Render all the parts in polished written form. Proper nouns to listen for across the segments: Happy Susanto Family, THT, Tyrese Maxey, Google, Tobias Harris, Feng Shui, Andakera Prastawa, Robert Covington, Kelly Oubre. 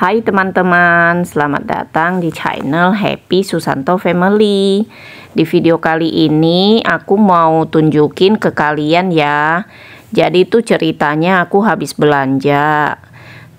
Hai teman-teman, selamat datang di channel Happy Susanto Family. Di video kali ini aku mau tunjukin ke kalian ya. Jadi itu ceritanya aku habis belanja.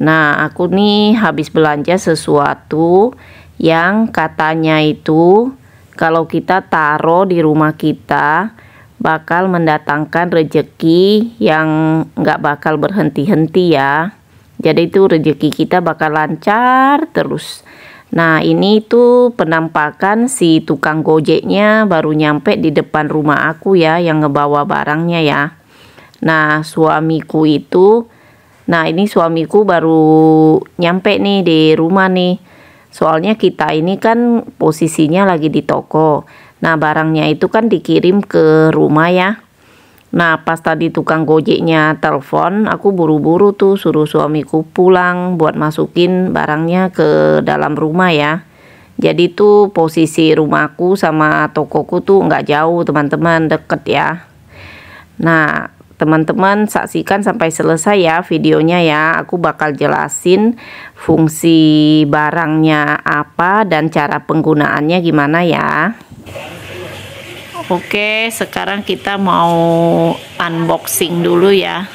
Nah, aku nih habis belanja sesuatu yang katanya itu kalau kita taruh di rumah kita bakal mendatangkan rejeki yang nggak bakal berhenti-henti ya. Jadi itu rezeki kita bakal lancar terus. Nah, ini tuh penampakan si tukang gojeknya baru nyampe di depan rumah aku ya, yang ngebawa barangnya ya. Nah, suamiku baru nyampe nih di rumah nih. Soalnya kita ini kan posisinya lagi di toko. Nah, barangnya itu kan dikirim ke rumah ya. Nah, pas tadi tukang gojeknya telepon, aku buru-buru tuh suruh suamiku pulang buat masukin barangnya ke dalam rumah ya. Jadi tuh posisi rumahku sama tokoku tuh nggak jauh teman-teman, deket ya. Nah, teman-teman saksikan sampai selesai ya videonya ya. Aku bakal jelasin fungsi barangnya apa dan cara penggunaannya gimana ya. Oke, sekarang kita mau unboxing dulu ya.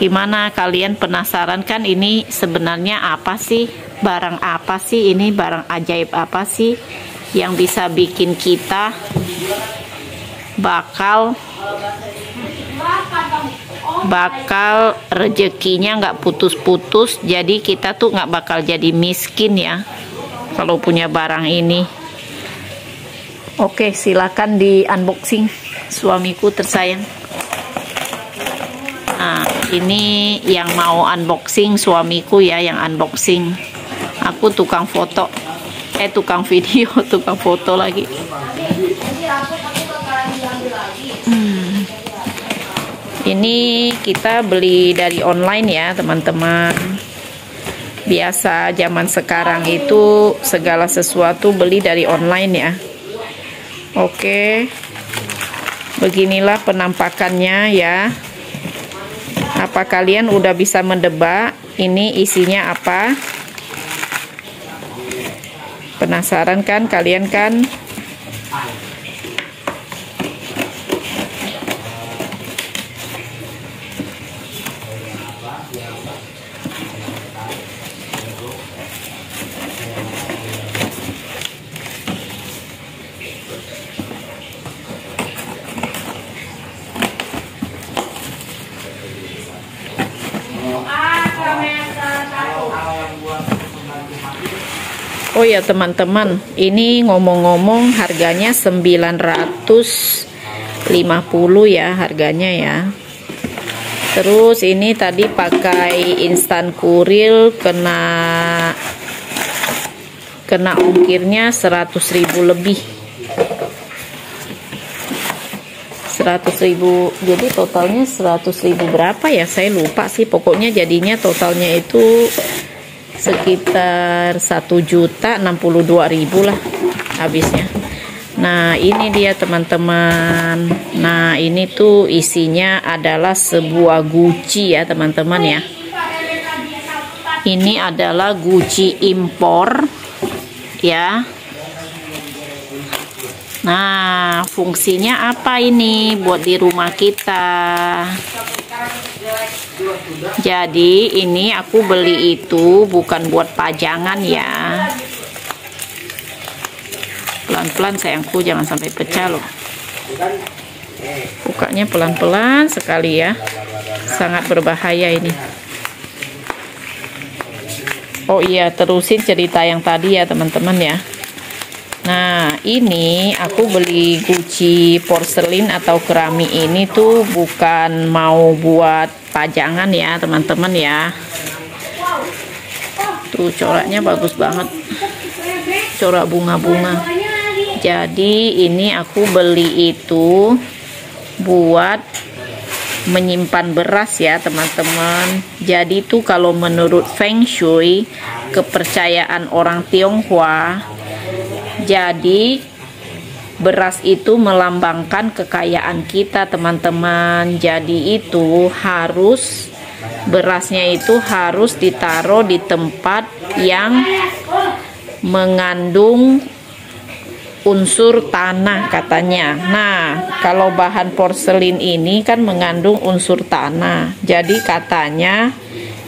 Gimana, kalian penasaran kan ini sebenarnya apa sih? Barang apa sih ini? Barang ajaib apa sih yang bisa bikin kita bakal rezekinya nggak putus-putus, jadi kita tuh nggak bakal jadi miskin ya kalau punya barang ini. Oke, silakan di unboxing suamiku tersayang. Nah, ini yang mau unboxing suamiku ya, yang unboxing. Aku tukang foto, tukang video, tukang foto lagi. Ini kita beli dari online ya teman-teman. Biasa zaman sekarang itu segala sesuatu beli dari online ya. Oke, beginilah penampakannya ya. Apa kalian udah bisa mendebak ini isinya apa? Penasaran kan kalian kan? Oh ya teman-teman, ini ngomong-ngomong harganya 950 ya harganya ya. Terus ini tadi pakai instan kuril kena ongkirnya 100.000 lebih. 100.000, jadi totalnya 100.000 berapa ya? Saya lupa sih, pokoknya jadinya totalnya itu sekitar 1.062.000 lah habisnya. Nah, ini dia teman-teman. Nah, ini tuh isinya adalah sebuah guci ya teman-teman ya. Ini adalah guci impor ya. Nah, fungsinya apa ini buat di rumah kita? Jadi ini aku beli itu bukan buat pajangan ya. Pelan-pelan sayangku, jangan sampai pecah loh. Bukanya pelan-pelan sekali ya, sangat berbahaya ini. Oh iya, terusin cerita yang tadi ya teman-teman ya. Nah, ini aku beli guci porselin atau keramik ini tuh bukan mau buat pajangan ya teman-teman ya. Tuh coraknya bagus banget, corak bunga-bunga. Jadi ini aku beli itu buat menyimpan beras ya teman-teman. Jadi tuh kalau menurut Feng Shui, kepercayaan orang Tionghoa, jadi beras itu melambangkan kekayaan kita teman-teman. Jadi itu harus Berasnya itu harus ditaruh di tempat yang mengandung unsur tanah katanya. Nah, kalau bahan porselin ini kan mengandung unsur tanah. Jadi katanya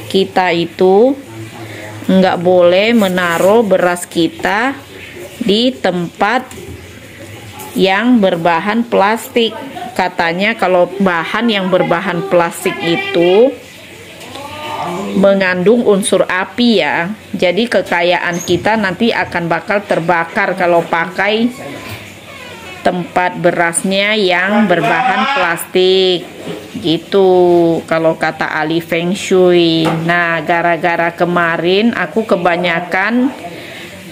kita itu nggak boleh menaruh beras kita di tempat yang berbahan plastik. Katanya kalau bahan yang berbahan plastik itu mengandung unsur api ya. Jadi kekayaan kita nanti akan bakal terbakar kalau pakai tempat berasnya yang berbahan plastik gitu, kalau kata ahli Feng Shui. Nah, gara-gara kemarin aku kebanyakan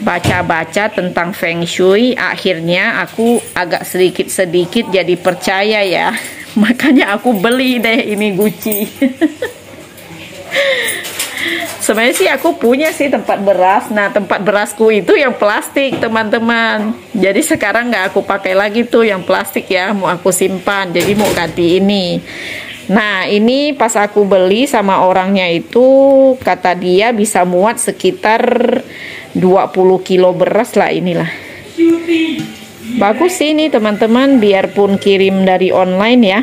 baca-baca tentang Feng Shui, akhirnya aku agak sedikit-sedikit jadi percaya ya. Makanya aku beli deh ini guci. Sebenarnya sih aku punya sih tempat beras. Nah, tempat berasku itu yang plastik, teman-teman. Jadi sekarang nggak aku pakai lagi tuh yang plastik ya, mau aku simpan. Jadi mau ganti ini. Nah, ini pas aku beli sama orangnya itu, kata dia bisa muat sekitar 20 kilo beras lah inilah. Bagus sih ini, teman-teman, biarpun kirim dari online ya.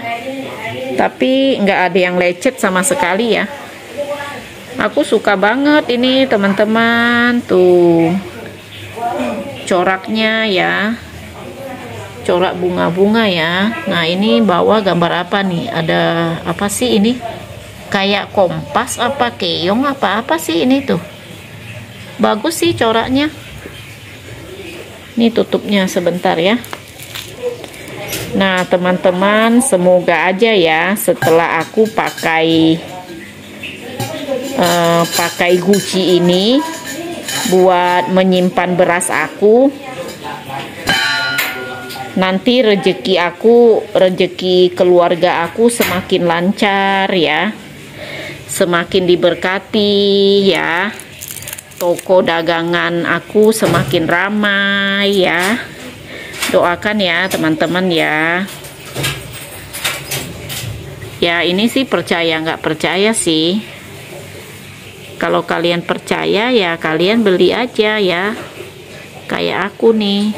Tapi nggak ada yang lecet sama sekali ya. Aku suka banget ini, teman-teman. Tuh coraknya ya, corak bunga-bunga ya. Nah, ini bawa gambar apa nih? Ada apa sih ini? Kayak kompas apa keong apa-apa sih ini tuh. Bagus sih coraknya. Ini tutupnya sebentar ya. Nah, teman-teman, semoga aja ya setelah aku pakai guci ini buat menyimpan beras aku, nanti rezeki keluarga aku semakin lancar ya, semakin diberkati ya, toko dagangan aku semakin ramai ya. Doakan ya, teman-teman ya. Ya, ini sih percaya nggak percaya sih. Kalau kalian percaya ya kalian beli aja ya, kayak aku nih.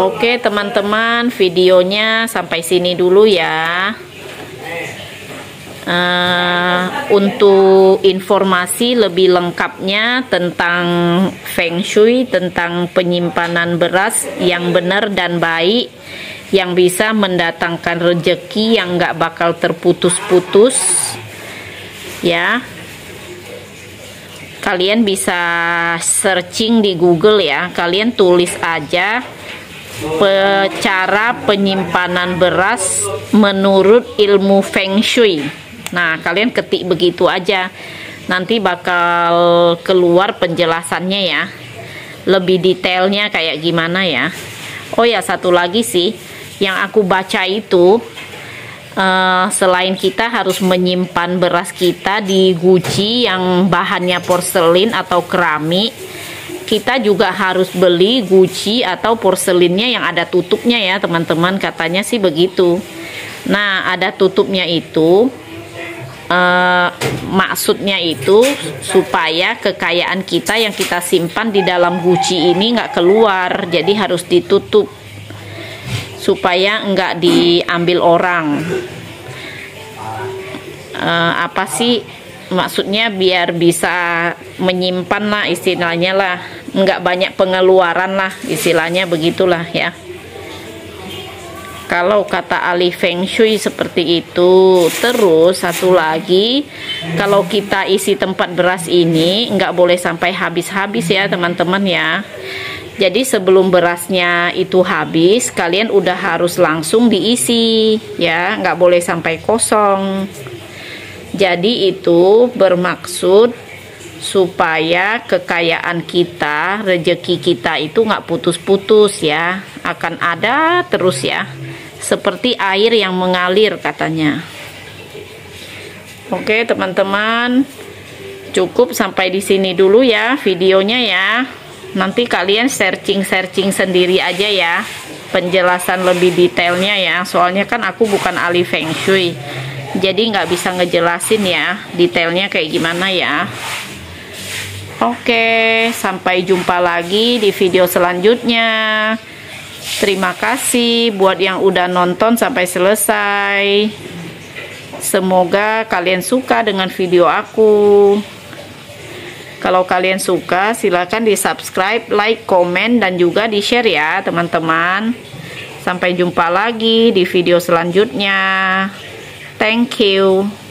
Oke, teman-teman, videonya sampai sini dulu ya. Untuk informasi lebih lengkapnya tentang Feng Shui, tentang penyimpanan beras yang benar dan baik, yang bisa mendatangkan rejeki yang nggak bakal terputus-putus ya, kalian bisa searching di Google ya. Kalian tulis aja cara penyimpanan beras menurut ilmu Feng Shui. Nah, kalian ketik begitu aja, nanti bakal keluar penjelasannya ya, lebih detailnya kayak gimana ya. Oh ya, satu lagi sih yang aku baca itu, selain kita harus menyimpan beras kita di guci yang bahannya porselin atau keramik, kita juga harus beli guci atau porselinnya yang ada tutupnya ya, teman-teman. Katanya sih begitu. Nah, ada tutupnya itu, maksudnya itu supaya kekayaan kita yang kita simpan di dalam guci ini nggak keluar. Jadi harus ditutup supaya nggak diambil orang. Apa sih maksudnya? Biar bisa menyimpan lah istilahnya lah, nggak banyak pengeluaran lah istilahnya, begitulah ya. Kalau kata ahli Feng Shui seperti itu. Terus satu lagi, kalau kita isi tempat beras ini nggak boleh sampai habis-habis ya, teman-teman ya. Jadi sebelum berasnya itu habis, kalian udah harus langsung diisi ya, nggak boleh sampai kosong. Jadi itu bermaksud supaya kekayaan kita, rejeki kita itu nggak putus-putus ya, akan ada terus ya, seperti air yang mengalir katanya. Oke, teman-teman, cukup sampai di sini dulu ya videonya ya. Nanti kalian searching-searching sendiri aja ya. penjelasan lebih detailnya ya, soalnya kan aku bukan ahli Feng Shui, jadi nggak bisa ngejelasin ya detailnya kayak gimana ya. Oke, sampai jumpa lagi di video selanjutnya. Terima kasih buat yang udah nonton sampai selesai. Semoga kalian suka dengan video aku. Kalau kalian suka, silahkan di subscribe, like, komen, dan juga di share ya teman-teman. Sampai jumpa lagi di video selanjutnya. Thank you.